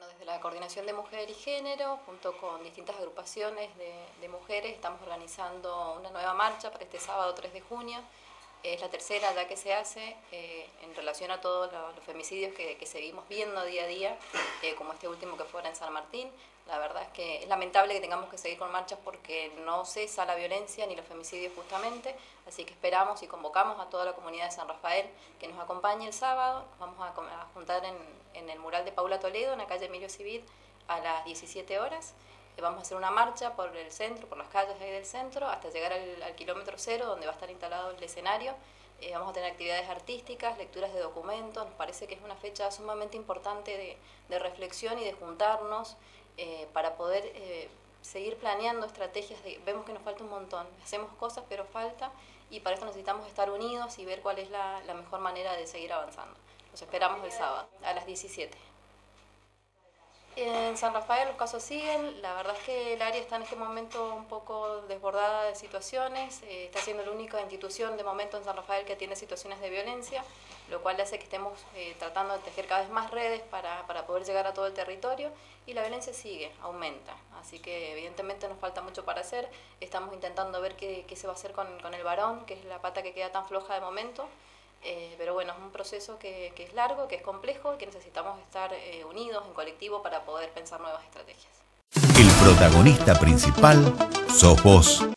Bueno, desde la Coordinación de Mujer y Género, junto con distintas agrupaciones de mujeres, estamos organizando una nueva marcha para este sábado 3 de junio. Es la tercera ya que se hace en relación a todos los femicidios que seguimos viendo día a día, como este último que fuera en San Martín. La verdad es que es lamentable que tengamos que seguir con marchas porque no cesa la violencia ni los femicidios justamente, así que esperamos y convocamos a toda la comunidad de San Rafael que nos acompañe el sábado. Nos vamos a juntar en el mural de Paula Toledo, en la calle Emilio Civit, a las 17 horas. Vamos a hacer una marcha por el centro, por las calles de ahí del centro, hasta llegar al kilómetro cero, donde va a estar instalado el escenario. Vamos a tener actividades artísticas, lecturas de documentos. Nos parece que es una fecha sumamente importante de reflexión y de juntarnos para poder seguir planeando estrategias. Vemos que nos falta un montón, hacemos cosas pero falta, y para esto necesitamos estar unidos y ver cuál es la mejor manera de seguir avanzando. Los esperamos el sábado a las 17. En San Rafael los casos siguen. La verdad es que el área está en este momento un poco desbordada de situaciones, está siendo la única institución de momento en San Rafael que atiende situaciones de violencia, lo cual hace que estemos tratando de tejer cada vez más redes para poder llegar a todo el territorio, y la violencia sigue, aumenta, así que evidentemente nos falta mucho para hacer. Estamos intentando ver qué se va a hacer con el varón, que es la pata que queda tan floja de momento. Pero bueno, es un proceso que es largo, que es complejo, que necesitamos estar unidos en colectivo para poder pensar nuevas estrategias. El protagonista principal sos vos.